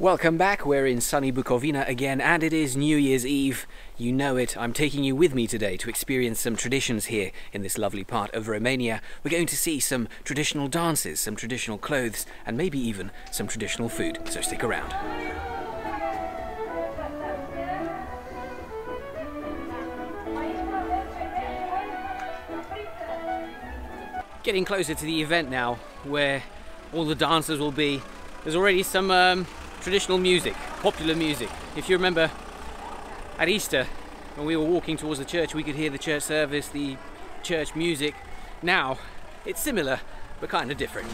Welcome back, we're in sunny Bukovina again, and it is New Year's Eve. You know it, I'm taking you with me today to experience some traditions here in this lovely part of Romania. We're going to see some traditional dances, some traditional clothes, and maybe even some traditional food, so stick around. Getting closer to the event now, where all the dancers will be. There's already some traditional music, popular music. If you remember, at Easter, when we were walking towards the church, we could hear the church service, the church music. Now, it's similar, but kind of different.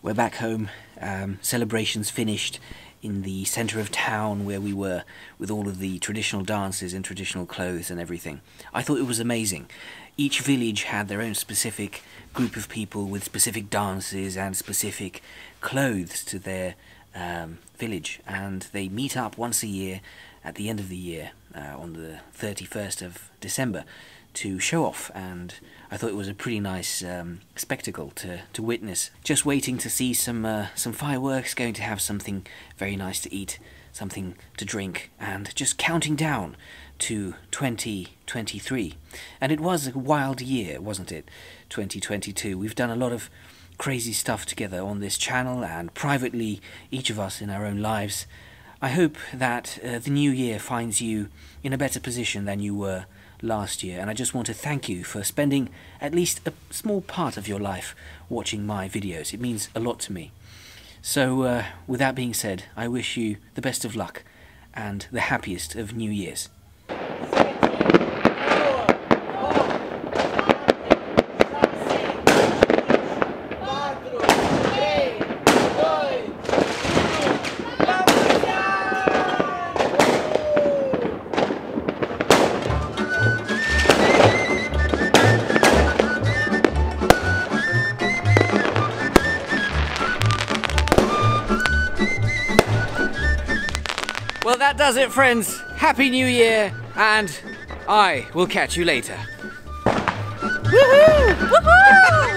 We're back home, celebrations finished in the centre of town where we were, with all of the traditional dances and traditional clothes and everything. I thought it was amazing. Each village had their own specific group of people with specific dances and specific clothes to their village, and they meet up once a year at the end of the year on the 31st of December to show off, and I thought it was a pretty nice spectacle to witness. Just waiting to see some fireworks, going to have something very nice to eat, something to drink, and just counting down to 2023. And it was a wild year, wasn't it? 2022. We've done a lot of crazy stuff together on this channel and privately, each of us in our own lives. I hope that the new year finds you in a better position than you were last year, and I just want to thank you for spending at least a small part of your life watching my videos. It means a lot to me. So with that being said, I wish you the best of luck and the happiest of New Year's. That does it, friends. Happy New Year, and I will catch you later. Woohoo! Woohoo!